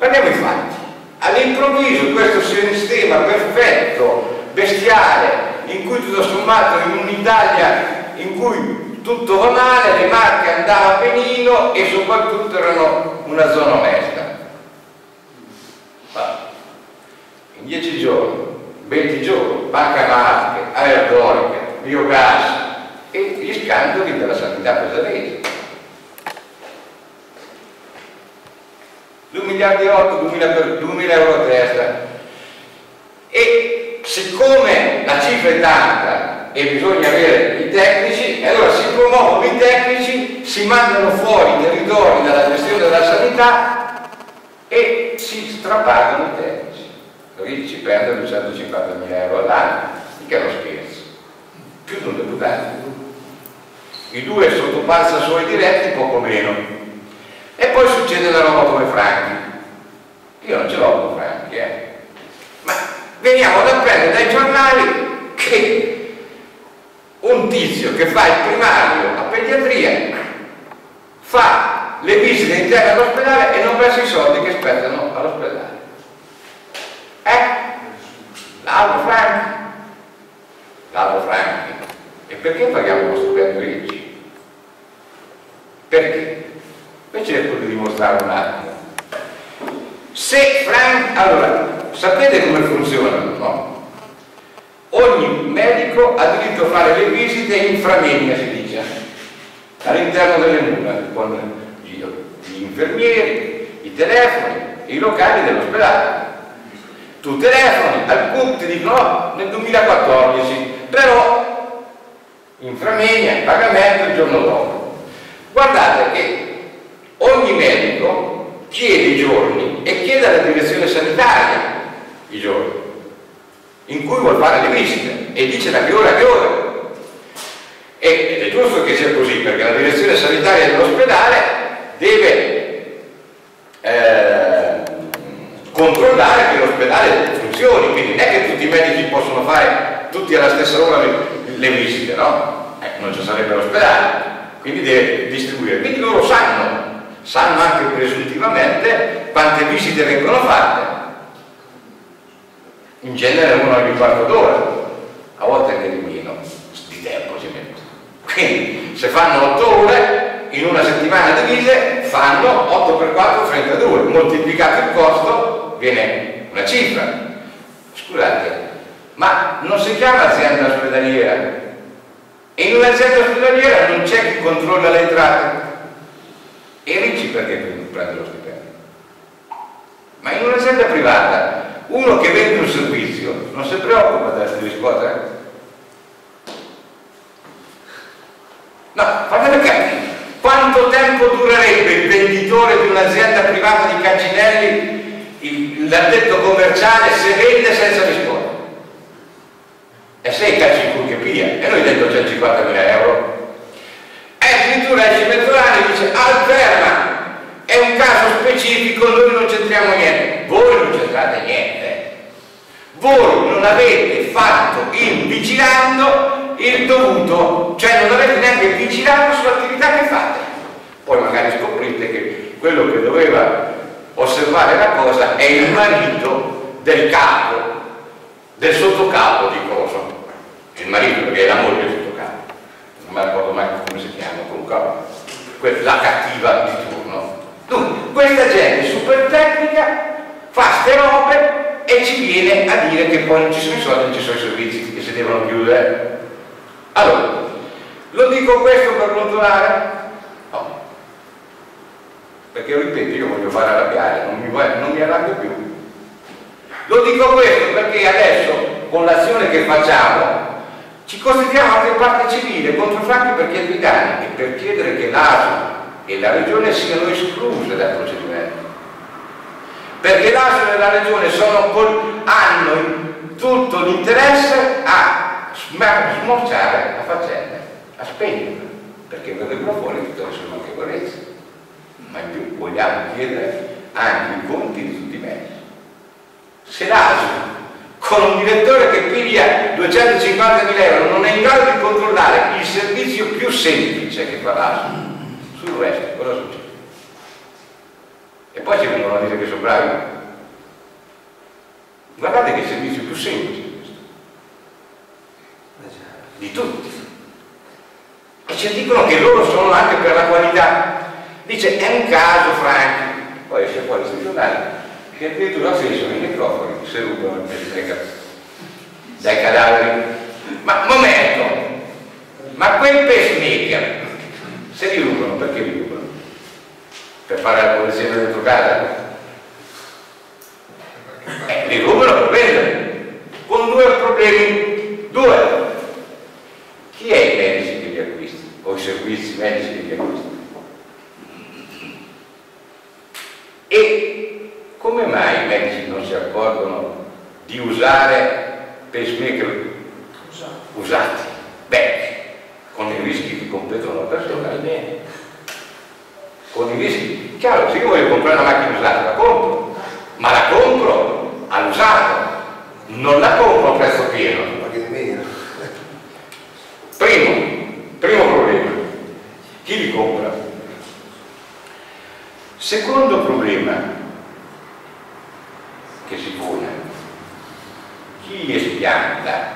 Andiamo ai fatti. All'improvviso questo sistema perfetto, bestiale, in cui tutto sommato in un'Italia in cui tutto va male, le Marche andava benino e soprattutto erano una zona onesta. In 10 giorni, 20 giorni, Banca Marche, Aerodorica, Biogas e gli scandali della sanità pesarese. 2,8 miliardi, 2.000 euro a testa. E siccome la cifra è tanta e bisogna avere i tecnici, allora si promuovono i tecnici, si mandano fuori i territori dalla gestione della sanità e si strapagano i tecnici. Quindi ci perdono 250.000 euro all'anno, mica è uno scherzo, più di un deputato. I due sottopassa solo i diretti, poco meno. E poi succede la roba come Franchi. Io non ce l'ho con Franchi, ma veniamo ad apprendere dai giornali che un tizio che fa il primario a pediatria fa le visite interne all'ospedale e non presta i soldi che spettano all'ospedale. L'albo Franchi. L'albo Franchi. E perché paghiamo uno stipendio Ricci? Perché? Beh, cerco di dimostrare un attimo. Se Franchi, allora, sapete come funziona, no? Ogni medico ha diritto a fare le visite inframegna, si dice, all'interno delle mura, con gli infermieri, i telefoni, i locali dell'ospedale. Tu telefoni, alcuni ti dicono no, nel 2014, però inframegna, il pagamento il giorno dopo. Guardate che ogni medico chiede i giorni e chiede alla direzione sanitaria i giorni in cui vuol fare le visite e dice da che ora a che ora. Ed è giusto che sia così, perché la direzione sanitaria dell'ospedale deve controllare che l'ospedale funzioni, quindi non è che tutti i medici possono fare tutti alla stessa ora le visite, no? Non ci sarebbe l'ospedale, quindi deve distribuire, quindi loro sanno anche presuntivamente quante visite vengono fatte, in genere uno ogni 1/4 d'ora, a volte anche di meno, di tempo ci metto. Quindi se fanno 8 ore in una settimana divise fanno 8 per 4, 32, moltiplicato il costo viene una cifra. Scusate, ma non si chiama azienda ospedaliera, e in un'azienda ospedaliera non c'è chi controlla le entrate. E Ricci perché prende lo stipendio? Ma in un'azienda privata uno che vende un servizio non si preoccupa di riscuotere? No, fatemi capire quanto tempo durerebbe il venditore di un'azienda privata di Calcinelli, l'addetto commerciale, se vende senza riscuotere? E sei calci in cucchia pia, e noi dentro c'è 50.000 euro. Addirittura esce Mezzolani e dice alterna, è un caso specifico, noi non c'entriamo niente. Voi non c'entrate niente, voi non avete fatto il vigilando il dovuto, cioè non avete neanche il vigilando sull'attività che fate. Poi magari scoprite che quello che doveva osservare la cosa è il marito del capo, del sottocapo di cosa, il marito, perché è la moglie del sottocapo, non mi ricordo mai come si chiama, comunque la cattiva di turno. Dunque questa gente super tecnica fa ste robe e ci viene a dire che poi non ci sono i soldi, non ci sono i servizi che si devono chiudere. Allora, lo dico questo per controllare? No, perché ripeto, io voglio far arrabbiare, non mi arrabbio più. Lo dico questo perché adesso con l'azione che facciamo ci costituiamo anche parte civile contro Franchi per chiedere danni e per chiedere che l'ASL e la Regione siano escluse dal procedimento. Perché l'ASL e la Regione hanno tutto l'interesse a smorciare la faccenda, a spegnerla, perché verrebbero fuori tutte le sue manchevolezze. Ma in più vogliamo chiedere anche i conti di tutti i mezzi. Se l'ASL, con un direttore che piglia 250.000 euro, non è in grado di controllare il servizio più semplice che fa l'ASL, sul resto cosa succede? e poi ci vengono a dire che sono bravi. Guardate che servizio più semplice questo di tutti, e ci dicono che loro sono anche per la qualità. Dice, è un caso, Franchi, poi esce fuori sui giornali che addirittura sono i necrofori si rubano dai cadaveri. Ma momento, ma quel pacemaker se li rubano, perché li rubano? Per fare la polizia dentro casa? Li rubano per vendere, con due problemi, due. Chi è i medici che li acquista? O i servizi medici che li acquistano? E come mai i medici non si accorgono di usare pacemaker usati? Beh, con i rischi che competono la persona, con i rischi, chiaro, se io voglio comprare una macchina usata la compro, ma la compro all'usato, non la compro a prezzo pieno. Primo problema, chi li compra? Secondo problema che si pone, chi li espianta?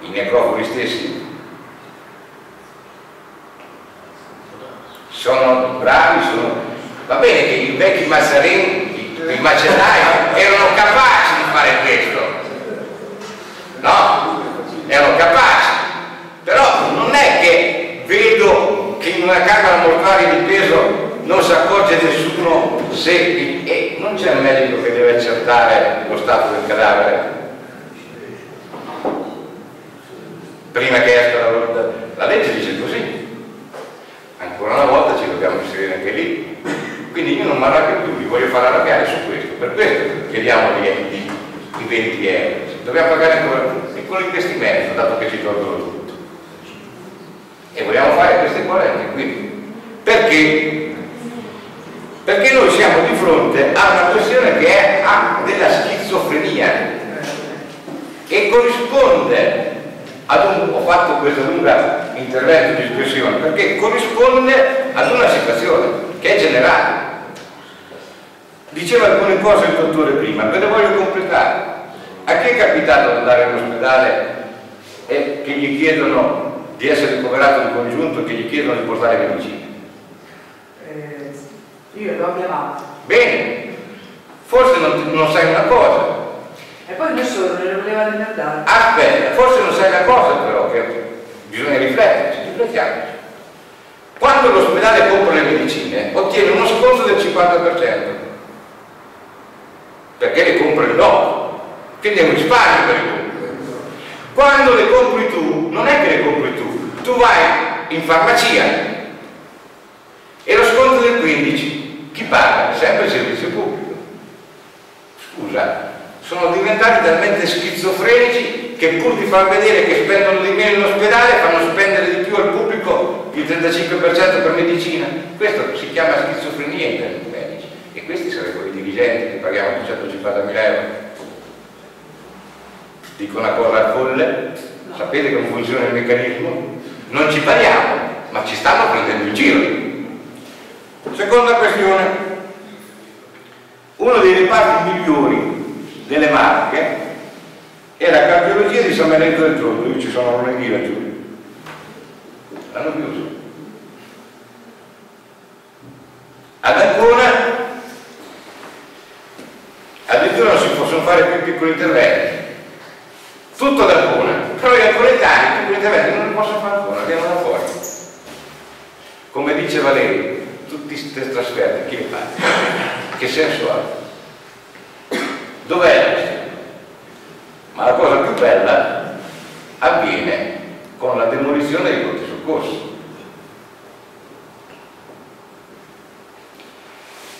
I necrofori stessi? Sono bravi, va bene che i vecchi mazzarenti, i macerai, erano capaci di fare questo, no? Erano capaci, però non è che vedo che in una camera mortuaria di peso non si accorge nessuno se non c'è il medico che deve accertare lo stato del cadavere prima che esca la legge dice così. Ancora una volta ci dobbiamo inserire anche lì, quindi io non mi arrabbio più, vi voglio far arrabbiare su questo, per questo chiediamo i 20 euro, dobbiamo pagare con l'investimento dato che ci tolgono tutto, e vogliamo fare queste polemiche. Quindi perché noi siamo di fronte a una questione che è della schizofrenia e corrisponde ho fatto questo lungo intervento di espressione perché corrisponde ad una situazione che è generale. Diceva alcune cose il dottore prima, ve le voglio completare. A chi è capitato di andare all'ospedale e che gli chiedono di essere ricoverato in congiunto e che gli chiedono di portare le medicine? Io l'ho chiamato. Bene, forse non sai una cosa. E poi nessuno ne voleva andare. Aspetta, forse non sai una cosa però, che bisogna rifletterci, riflettiamoci. Quando l'ospedale compra le medicine ottiene uno sconto del 50%, perché le compra il no, quindi è un risparmio per il pubblico. Quando le compri tu, non è che le compri tu, tu vai in farmacia e lo sconto del 15%, chi paga? Sempre il servizio pubblico. Scusa. Sono diventati talmente schizofrenici che pur di far vedere che spendono di meno in ospedale fanno spendere di più al pubblico il 35% per medicina. Questo si chiama schizofrenia in termini medici, e questi sarebbero i dirigenti che paghiamo 250.000 euro. Dico una cosa folle, sapete come funziona il meccanismo? Non ci paghiamo, ma ci stanno prendendo in giro. Seconda questione, uno dei reparti migliori delle Marche e la cardiologia di San Benedetto del Tronto. Io ci sono lunedì laggiù, l'hanno chiuso. Ad Ancona addirittura non si possono fare più piccoli interventi, tutto ad Ancona, però gli anconetani piccoli interventi non li possono fare ancora, andiamo da fuori. Come dice Valerio, tutti questi trasferti, chi li fa? Che senso ha? Dov'è? Ma la cosa più bella avviene con la demolizione dei pronti soccorsi.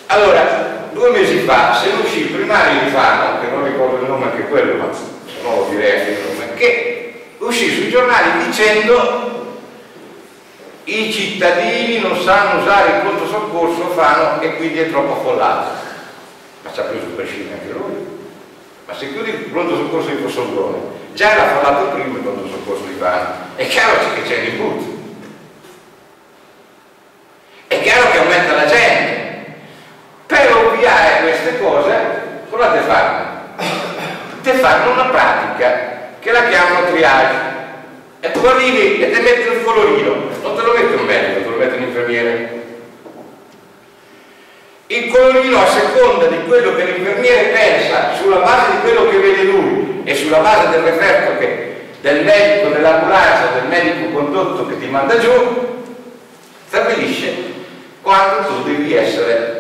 Allora, 2 mesi fa se ne uscì il primario di Fano, che non ricordo il nome anche quello, ma se no lo direi anche il nome, che uscì sui giornali dicendo i cittadini non sanno usare il pronto soccorso Fano e quindi è troppo affollato. Ma ci ha preso per scena anche lui. Ma se chiudi il pronto soccorso di Fossombrone, già era affollato prima il pronto soccorso di Fano, è chiaro che c'è l'imbuto, è chiaro che aumenta la gente, però tu arrivi e ti metti il colorino, non te lo mette un medico, te lo mette un infermiere. Il colorino, a seconda di quello che l'infermiere pensa, sulla base di quello che vede lui e sulla base del referto che, del medico dell'ambulanza, del medico condotto che ti manda giù, stabilisce quando tu devi essere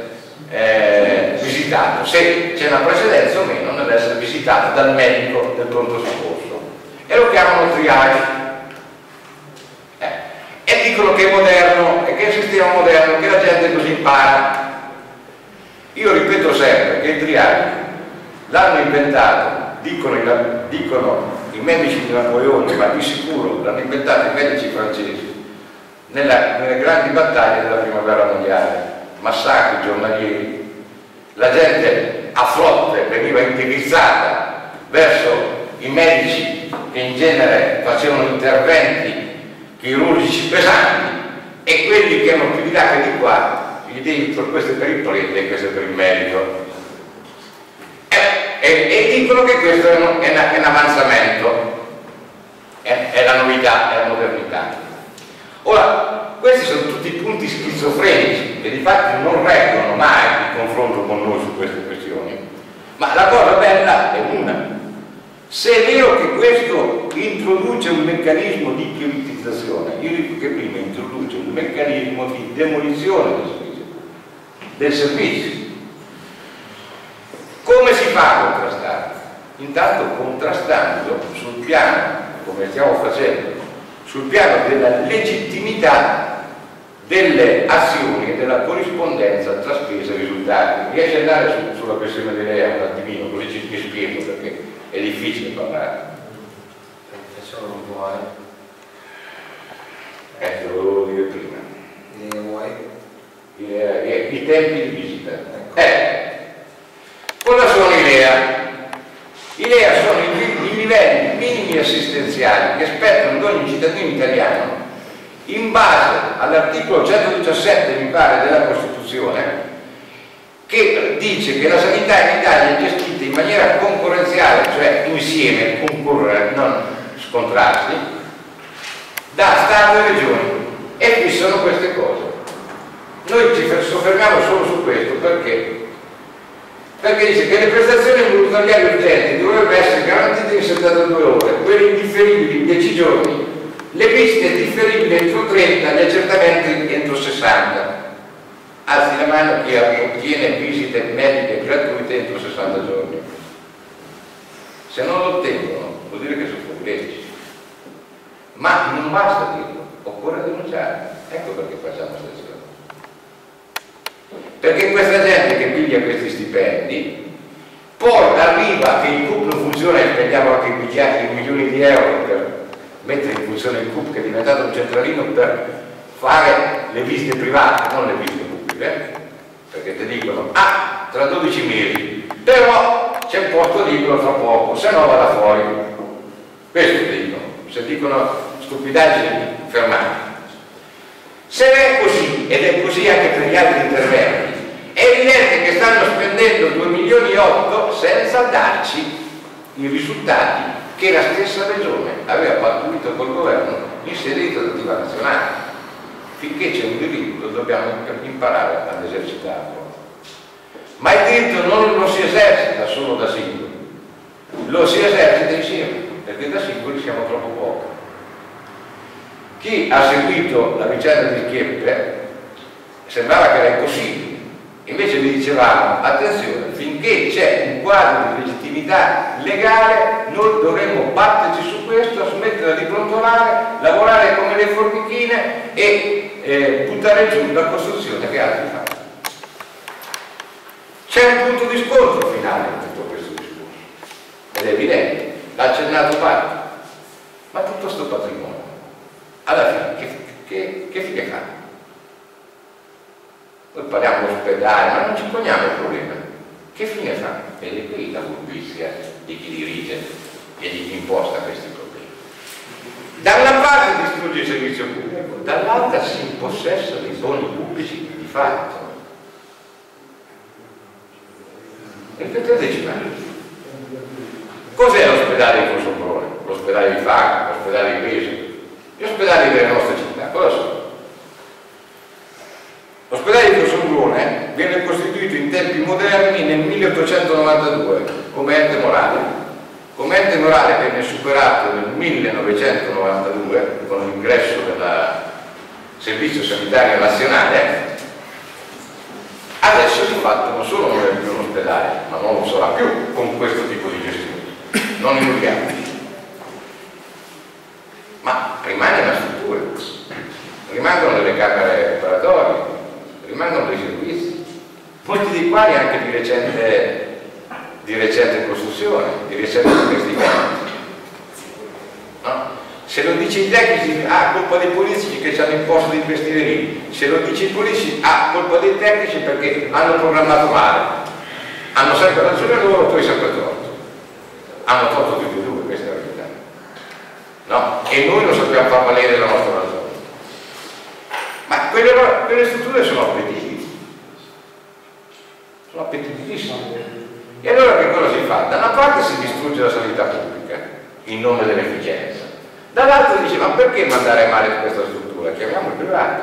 visitato, se c'è una precedenza o meno deve essere visitato dal medico del pronto soccorso, e lo chiamano triage, e dicono che è moderno e che è un sistema moderno, che la gente così impara. Io ripeto sempre che il triage l'hanno inventato, dicono i medici di Napoleone, ma di sicuro l'hanno inventato i medici francesi nelle grandi battaglie della prima guerra mondiale, massacri giornalieri, la gente a flotte veniva indirizzata verso i medici che in genere facevano interventi chirurgici pesanti, e quelli che erano più di là che di qua gli dicono questo è per il prete e questo è per il medico, e dicono che questo è un avanzamento, è la novità, è la modernità. Ora, questi sono tutti punti schizofrenici che di fatto non reggono mai il confronto con noi su queste questioni, ma la cosa bella è una: se è vero che questo introduce un meccanismo di privatizzazione, io dico che prima introduce un meccanismo di demolizione del servizio. Come si fa a contrastare? Intanto contrastando sul piano, come stiamo facendo, sul piano della legittimità delle azioni e della corrispondenza tra spese e risultati. Riesci ad andare sulla questione di lei un attimino, così ci spiego, perché è difficile parlare. Professore, non vuoi? Te lo dovevo dire prima. Ne vuoi? I tempi di visita. Ecco. Cosa sono i LEA? I LEA sono i livelli minimi assistenziali che spettano ad ogni cittadino italiano in base all'articolo 117, mi pare, della Costituzione, che dice che la sanità in Italia è gestita in maniera concorrenziale, cioè insieme, concorrere, non scontrarsi, da Stato e Regioni, e qui sono queste cose. Noi ci soffermiamo solo su questo perché? Perché dice che le prestazioni ambulatoriali urgenti dovrebbero essere garantite in 72 ore, quelle indifferibili in 10 giorni, le visite differibili entro 30, gli accertamenti entro 60. Alzi la mano chi ottiene visite mediche gratuite entro 60 giorni. Se non lo ottengono vuol dire che sono fuori legge. Ma non basta dirlo, occorre denunciare. Ecco perché facciamo sessione. Perché questa gente che piglia questi stipendi poi arriva che il CUP non funziona e spendiamo anche miliardi di milioni di euro per mettere in funzione il CUP, che è diventato un centralino per fare le visite private, non le visite pubbliche, perché ti dicono tra 12 mesi però c'è un posto libero fra poco, se no vada fuori. Questo ti dicono, se dicono stupidaggini fermate. Se è così, ed è così anche per gli altri interventi, è evidente che stanno spendendo 2 milioni e 8 senza darci i risultati che la stessa regione aveva pattuito col governo in sede di trattativa nazionale. Finché c'è un diritto dobbiamo imparare ad esercitarlo, ma il diritto non lo si esercita solo da singoli, lo si esercita insieme, perché da singoli siamo troppo pochi. Chi ha seguito la vicenda di Chieppe sembrava che era impossibile, invece vi dicevamo attenzione, finché c'è un quadro di legittimità legale noi dovremmo batterci su questo, smetterla di brontolare, lavorare come le formichine e buttare giù la costruzione che altri fanno. C'è un punto di scontro finale in tutto questo discorso, ed è evidente, l'ha accennato Parco, ma tutto questo patrimonio alla fine che fine fa? Noi parliamo di ospedale, ma non ci poniamo il problema. Che fine fa? Vede qui la furbizia di chi dirige e di chi imposta questi problemi. Da una parte distrugge il servizio pubblico, dall'altra si impossessa dei boni pubblici di fatto. Rifletteteci mai. Cos'è l'ospedale di Fossombrone? L'ospedale di Fago, l'ospedale di Pesaro? 1892 come ente morale. Come ente morale venne superato nel 1992 con l'ingresso del Servizio Sanitario Nazionale. Adesso di fatto non solo non è più un ospedale, ma non lo sarà più con questo tipo di gestione. Non illudiamo. Ma rimane una struttura, rimangono delle camere operatorie, rimangono dei servizi, molti dei quali anche di recente costruzione, di recente investimento. No? Se lo dice i tecnici, colpa dei politici che ci hanno imposto di investire lì. Se lo dice i politici, colpa dei tecnici perché hanno programmato male. Hanno sempre ragione loro, poi sempre torto. Hanno torto tutti e due, questa è la verità. No? E noi non sappiamo far valere la nostra ragione. Ma quelle strutture sono appetibili. Sono appetibilissime. E allora che cosa si fa? Da una parte si distrugge la sanità pubblica in nome dell'efficienza, dall'altra dice ma perché mandare male questa struttura? Chiamiamo il privato.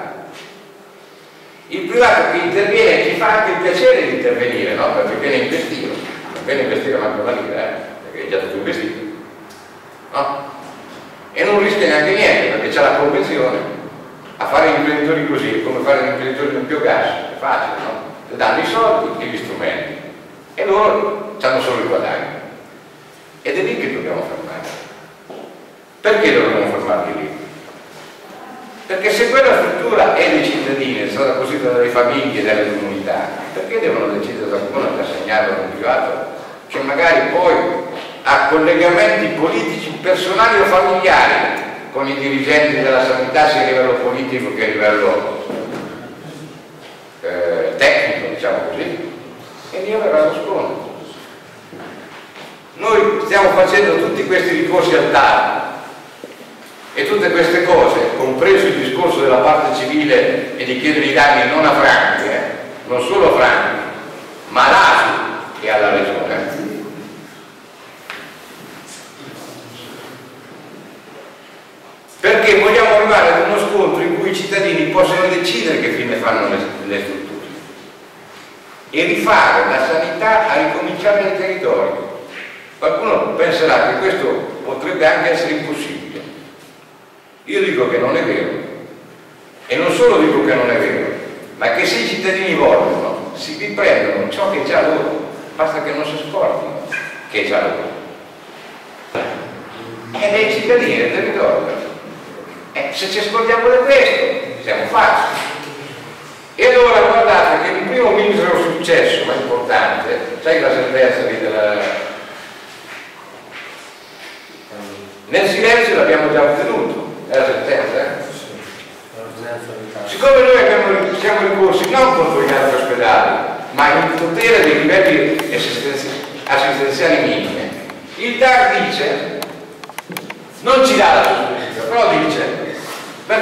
Il privato che interviene ci fa anche il piacere di intervenire, no? Perché viene investito, non viene investito manco una lira, perché è già tutto investito, no? E non rischia neanche niente perché c'è la convenzione. A fare gli imprenditori così è come fare gli imprenditori di un biogas, è facile, no? Le danno i soldi e gli strumenti. E loro hanno solo il guadagno. Ed è lì che dobbiamo fermarci. Perché dobbiamo fermarli lì? Perché se quella struttura è dei cittadini, è stata costruita dalle famiglie e dalle comunità, perché devono decidere da qualcuno di assegnarla a un privato? Che magari poi ha collegamenti politici, personali o familiari con i dirigenti della sanità sia a livello politico che a livello tecnico, diciamo così. E Dio verrà lo scontro. Noi stiamo facendo tutti questi ricorsi al TAR e tutte queste cose, compreso il discorso della parte civile e di chiedere i danni non a Franchi, non solo a Franchi, ma all'ASU e alla Regione. Perché vogliamo arrivare ad uno scontro in cui i cittadini possono decidere che fine fanno le strutture. E rifare la sanità a ricominciare nel territorio. Qualcuno penserà che questo potrebbe anche essere impossibile. Io dico che non è vero. E non solo dico che non è vero, ma che se i cittadini vogliono, si riprendono ciò che è già loro, basta che non si scordino che è già loro. È dei cittadini del territorio. Se ci scordiamo di questo, siamo fatti. E allora guardate che il primo misero successo, ma importante, sai la sentenza lì della... Nel silenzio l'abbiamo già ottenuto, è la sentenza, eh? Siccome noi siamo ricorsi non contro gli altri ospedali, ma in tutela dei livelli assistenziali minimi, il TAR dice, non ci dà la giustizia, però dice, per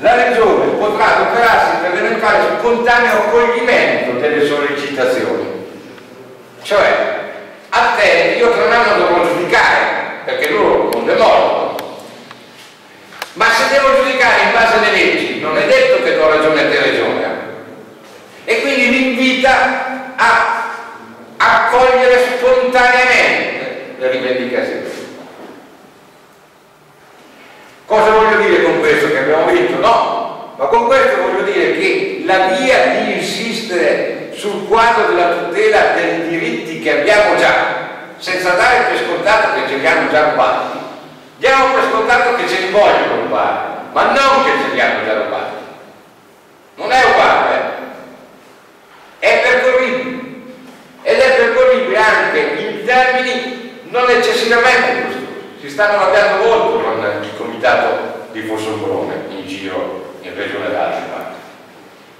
la Regione potrà adoperarsi per verificare il spontaneo accoglimento delle sollecitazioni. Cioè, a te io tra un anno dovrò giudicare, perché loro non demorano. Ma se devo giudicare in base alle leggi, non è detto che do ragione a te Regione. E quindi mi invita a accogliere spontaneamente le rivendicazioni. Cosa voglio dire con questo? Che abbiamo vinto? No, ma con questo voglio dire che la via di insistere sul quadro della tutela dei diritti che abbiamo già, senza dare per scontato che ce li hanno già rubati, diamo per scontato che ce li vogliono rubare, ma non che ce li hanno già rubati. Non è uguale, è percorribile ed è percorribile anche in termini non eccessivamente costosi. Si stanno arrabbiando molto con il comitato di Fossombrone in giro in Regione d'Altre parti.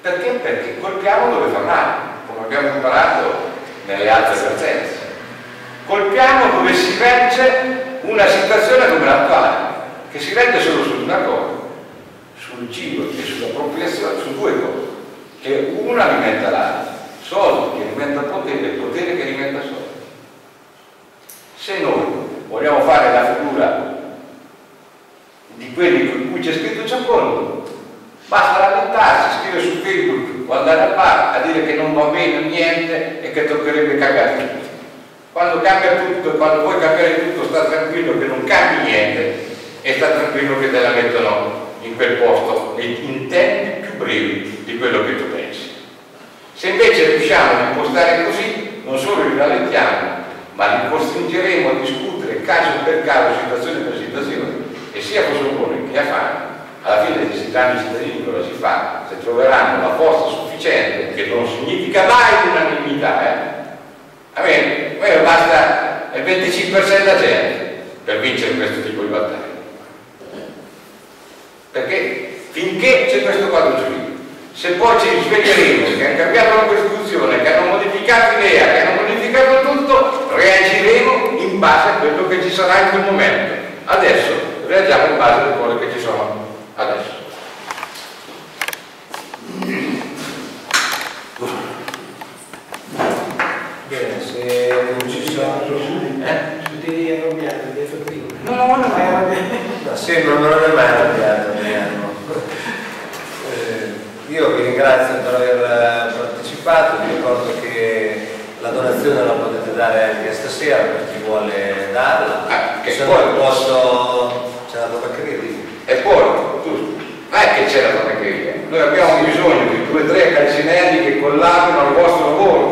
Perché? Perché colpiamo dove fa male, come abbiamo imparato nelle altre partenze. Colpiamo dove si regge una situazione come l'attuale, che si regge solo su una cosa, sul cibo e sull'appropriazione, su due cose, che una alimenta l'altra, soldi che alimenta potere e potere che alimenta soldi. Se noi vogliamo fare la figura di quelli con cui c'è scritto Ciampollo, Basta lamentarsi, scrivere su Facebook o andare al bar a dire che non va bene niente e che toccherebbe cambiare tutto. Quando cambia tutto, quando vuoi cambiare tutto, sta tranquillo che non cambi niente e sta tranquillo che te la mettono in quel posto in tempi più brevi di quello che tu pensi. Se invece riusciamo a impostare così, non solo li rallentiamo, ma li costringeremo a discutere caso per caso, situazione per situazione, e sia Fossombrone che Afano, alla fine dei 70 anni cittadini cosa si fa? Se troveranno la forza sufficiente, che non significa mai unanimità, va bene, poi basta il 25% della gente per vincere questo tipo di battaglia. Perché finché c'è questo quadro giuridico, se poi ci risveglieremo che hanno cambiato la Costituzione, che hanno modificato l'idea, che hanno modificato tutto, reagiremo in base a quello che ci sarà in quel momento. Adesso reagiamo in base a quello che ci sono adesso. Bene, se non ci sono tutti gli arrabbiati dei fattini. No, no, non è arrabbiato. Sembra non è mai arrabbiato, io vi ringrazio per aver partecipato, vi ricordo che la donazione la potete dare anche stasera per chi vuole darla, che se poi no posso... c'è la tabaccheria lì. E poi, non è che c'è la tabaccheria, noi abbiamo bisogno di 2 o 3 Calcinelli che collaborano al vostro lavoro,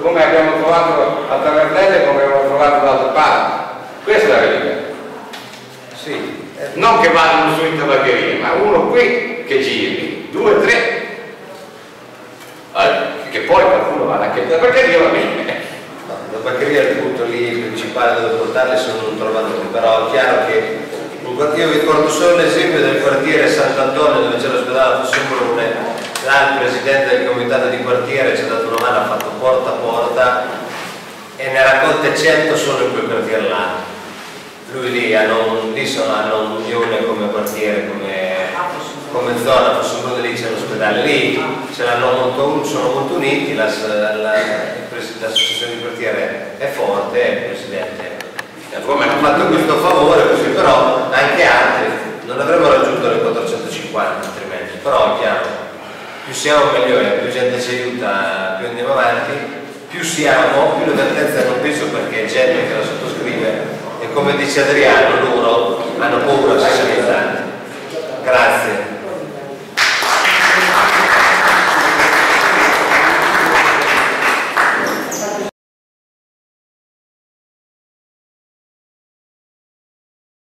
come abbiamo trovato a Tavernella e come abbiamo trovato d'altra parte. Questa è la verità. Sì. Non che vanno su in tabaccheria, ma uno qui che giri, 2 o 3, che poi qualcuno va anche in tabaccheria, va bene. No, la tabaccheria è il punto lì principale dove portarli se non trovate, però è chiaro che io vi ricordo solo l'esempio del quartiere Sant'Antonio dove c'è l'ospedale Fossombrone, là il presidente del comitato di quartiere ci ha dato una mano, ha fatto porta a porta e ne racconta 100 solo in quel quartiere là. Lui lì hanno un'unione come quartiere, come zona, Fossombrone lì c'è l'ospedale, lì ce l'hanno molto uniti, l'associazione di quartiere è forte, il presidente ha fatto questo favore, così, però anche altri non avremmo raggiunto le 450 altrimenti, però è chiaro, più siamo migliori, più gente ci aiuta, più andiamo avanti, più siamo, più l'avvertenza non penso perché è gente che la sottoscrive. Come dice Adriano, loro hanno paura di 60 anni.